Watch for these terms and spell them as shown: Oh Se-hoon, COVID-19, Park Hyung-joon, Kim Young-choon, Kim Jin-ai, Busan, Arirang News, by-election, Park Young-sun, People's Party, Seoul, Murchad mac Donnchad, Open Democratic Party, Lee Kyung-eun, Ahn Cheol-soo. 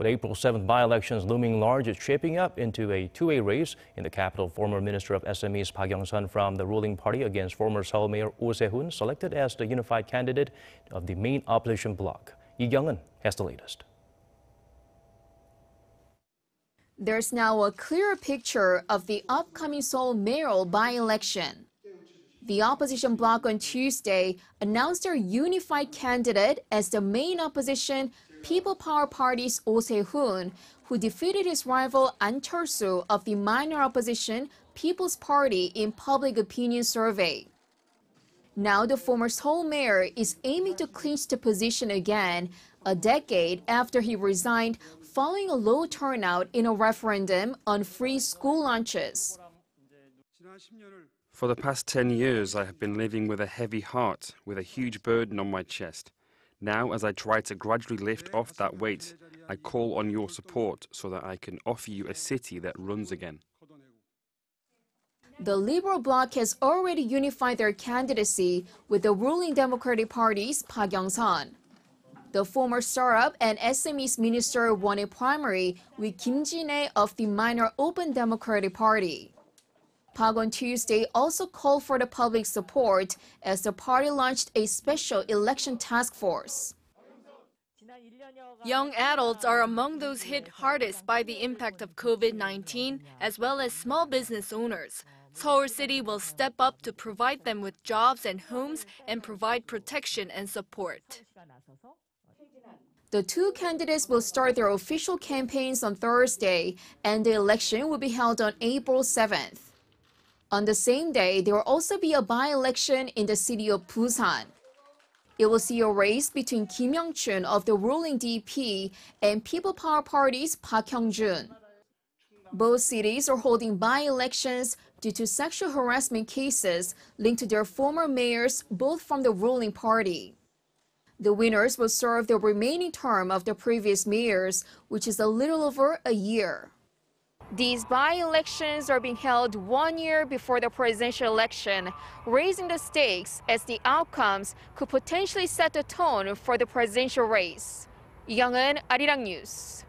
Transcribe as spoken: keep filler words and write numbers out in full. With April seventh by-elections looming large, it's shaping up into a two-way race in the capital. Former Minister of S M Es Park Young-sun from the ruling party against former Seoul Mayor Oh Se-hoon, selected as the unified candidate of the main opposition bloc. Lee Kyung-eun has the latest. There's now a clearer picture of the upcoming Seoul mayoral by-election. The opposition bloc on Tuesday announced their unified candidate as the main opposition People Power Party's Oh Se-hoon, who defeated his rival Ahn Cheol-soo of the minor opposition People's Party in public opinion survey. Now the former Seoul mayor is aiming to clinch the position again, a decade after he resigned following a low turnout in a referendum on free school lunches. For the past ten years, I have been living with a heavy heart, with a huge burden on my chest. Now, as I try to gradually lift off that weight, I call on your support so that I can offer you a city that runs again. The Liberal bloc has already unified their candidacy with the ruling Democratic Party's Park Young-sun. The former startup and S M Es minister won a primary with Kim Jin-ai of the minor Open Democratic Party. Park on Tuesday also called for the public support as the party launched a special election task force. Young adults are among those hit hardest by the impact of COVID nineteen, as well as small business owners. Seoul City will step up to provide them with jobs and homes and provide protection and support. The two candidates will start their official campaigns on Thursday, and the election will be held on April seventh. On the same day, there will also be a by-election in the city of Busan. It will see a race between Kim Young-choon of the ruling D P and People Power Party's Park Hyung-joon. Both cities are holding by-elections due to sexual harassment cases linked to their former mayors, both from the ruling party. The winners will serve the remaining term of the previous mayors, which is a little over a year. These by-elections are being held one year before the presidential election, raising the stakes as the outcomes could potentially set the tone for the presidential race. Lee Kyung-eun, Arirang News.